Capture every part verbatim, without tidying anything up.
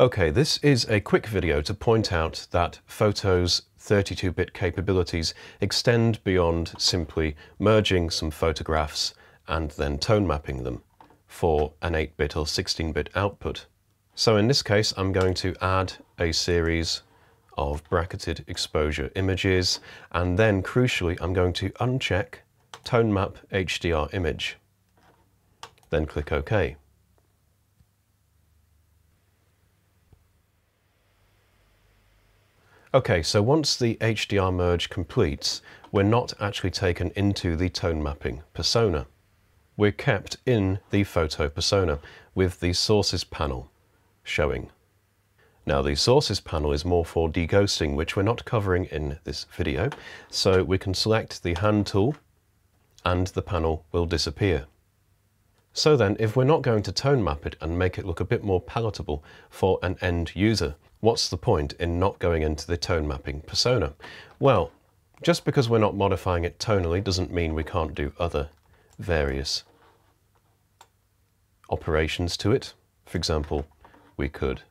Okay, this is a quick video to point out that Photo's thirty-two bit capabilities extend beyond simply merging some photographs and then tone mapping them for an eight bit or sixteen bit output. So in this case, I'm going to add a series of bracketed exposure images, and then crucially, I'm going to uncheck Tone Map H D R Image, then click OK. Okay, so once the H D R merge completes, we're not actually taken into the tone mapping persona. We're kept in the photo persona with the sources panel showing. Now the sources panel is more for deghosting, which we're not covering in this video, so we can select the hand tool and the panel will disappear. So then, if we're not going to tone map it and make it look a bit more palatable for an end user, what's the point in not going into the tone mapping persona? Well, just because we're not modifying it tonally doesn't mean we can't do other various operations to it. For example, we could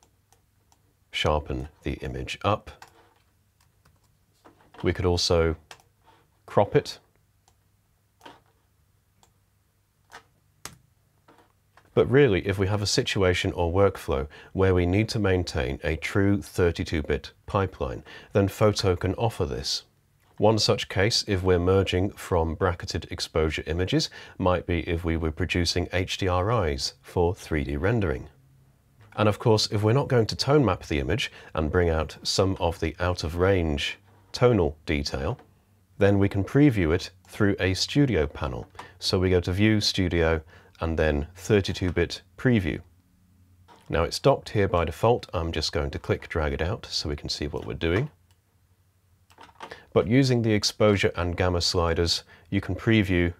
sharpen the image up. We could also crop it. But really, if we have a situation or workflow where we need to maintain a true thirty-two bit pipeline, then Photo can offer this. One such case, if we're merging from bracketed exposure images, might be if we were producing H D R Is for three D rendering. And of course, if we're not going to tone map the image and bring out some of the out-of-range tonal detail, then we can preview it through a studio panel. So we go to View, Studio, and then thirty-two bit preview. Now it's docked here by default. I'm just going to click drag it out so we can see what we're doing. But using the exposure and gamma sliders, you can preview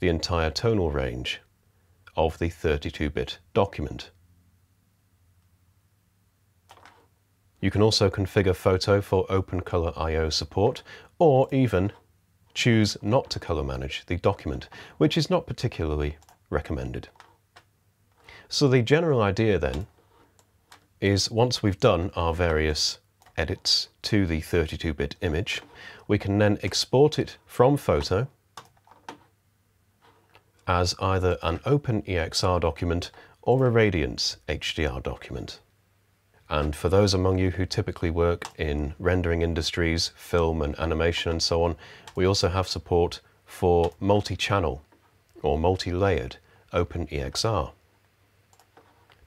the entire tonal range of the thirty-two bit document. You can also configure Photo for OpenColorIO support, or even choose not to color manage the document, which is not particularly recommended. So the general idea then is, once we've done our various edits to the thirty-two bit image, we can then export it from Photo as either an OpenEXR document or a Radiance H D R document. And for those among you who typically work in rendering industries, film and animation and so on, we also have support for multi-channel or multi-layered OpenEXR.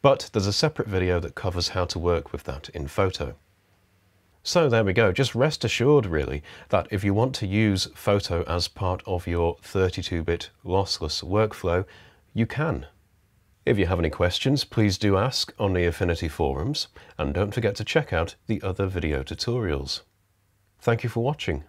But there's a separate video that covers how to work with that in Photo. So there we go. Just rest assured, really, that if you want to use Photo as part of your thirty-two bit lossless workflow, you can. If you have any questions, please do ask on the Affinity forums, and don't forget to check out the other video tutorials. Thank you for watching.